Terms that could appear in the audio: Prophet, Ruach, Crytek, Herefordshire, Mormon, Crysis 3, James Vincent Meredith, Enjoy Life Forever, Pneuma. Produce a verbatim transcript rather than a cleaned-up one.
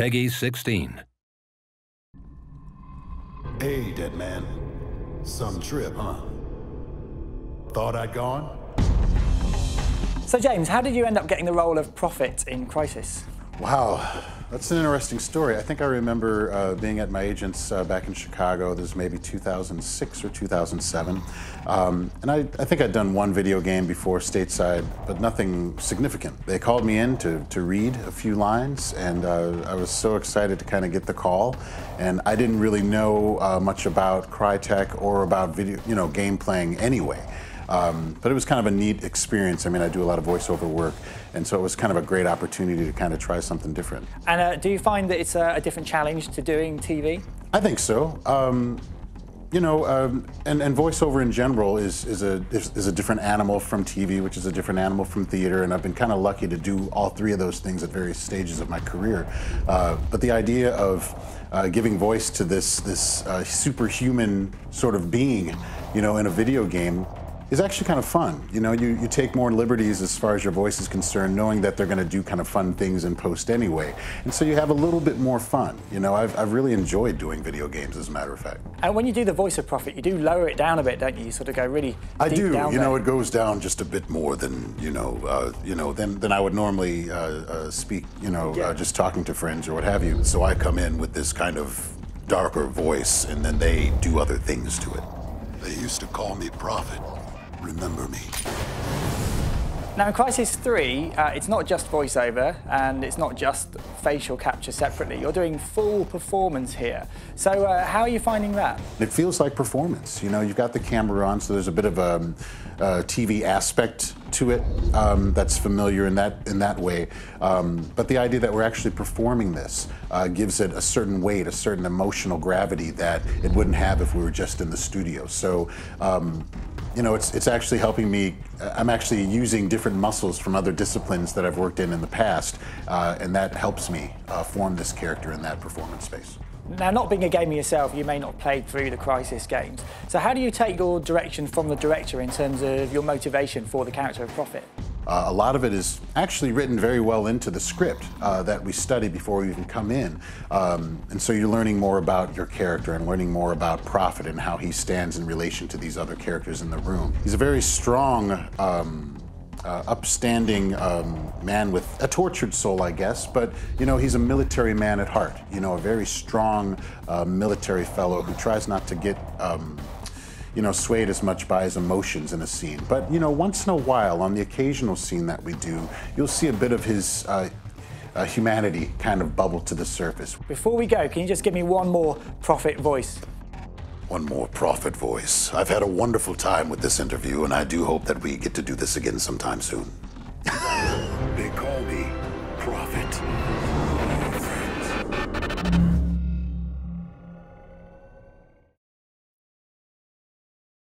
Peggy sixteen. Hey, dead man. Some trip, huh? Thought I'd gone? So, James, how did you end up getting the role of Prophet in Crysis? Wow, that's an interesting story. I think I remember uh, being at my agent's uh, back in Chicago. This was maybe two thousand six or two thousand seven. Um, and I, I think I'd done one video game before stateside, but nothing significant. They called me in to, to read a few lines, and uh, I was so excited to kind of get the call. And I didn't really know uh, much about Crytek or about video, you know, game playing anyway. Um, but it was kind of a neat experience. I mean, I do a lot of voiceover work, and so it was kind of a great opportunity to kind of try something different. And uh, do you find that it's a, a different challenge to doing T V? I think so. Um, you know, um, and, and voiceover in general is, is, a, is, is a different animal from T V, which is a different animal from theater, and I've been kind of lucky to do all three of those things at various stages of my career. Uh, but the idea of uh, giving voice to this, this uh, superhuman sort of being, you know, in a video game, is actually kind of fun. You know, you, you take more liberties as far as your voice is concerned, knowing that they're gonna do kind of fun things in post anyway. And so you have a little bit more fun. You know, I've, I've really enjoyed doing video games, as a matter of fact. And when you do the voice of Prophet, you do lower it down a bit, don't you? You sort of go really I deep do, down you there. know, it goes down just a bit more than, you know, uh, you know, than, than I would normally uh, uh, speak, you know, yeah. uh, just talking to friends or what have you. So I come in with this kind of darker voice, and then they do other things to it. They used to call me Prophet. Remember me. Now, in Crysis three, uh, it's not just voiceover and it's not just facial capture separately. You're doing full performance here. So uh, how are you finding that? It feels like performance. You know, you've got the camera on, so there's a bit of a, a T V aspect to it um, that's familiar in that in that way. Um, but the idea that we're actually performing this uh, gives it a certain weight, a certain emotional gravity that it wouldn't have if we were just in the studio. So. Um, You know, it's, it's actually helping me. I'm actually using different muscles from other disciplines that I've worked in in the past, uh, and that helps me uh, form this character in that performance space. Now, not being a gamer yourself, you may not have played through the Crysis games. So how do you take your direction from the director in terms of your motivation for the character of Prophet? Uh, a lot of it is actually written very well into the script uh, that we study before we even come in. Um, and so you're learning more about your character and learning more about Prophet and how he stands in relation to these other characters in the room. He's a very strong, um, uh, upstanding um, man with a tortured soul, I guess. But, you know, he's a military man at heart. You know, a very strong uh, military fellow who tries not to get... Um, you know, swayed as much by his emotions in a scene. But, you know, once in a while, on the occasional scene that we do, you'll see a bit of his uh, uh, humanity kind of bubble to the surface. Before we go, can you just give me one more Prophet voice? One more Prophet voice. I've had a wonderful time with this interview, and I do hope that we get to do this again sometime soon. They call me Prophet.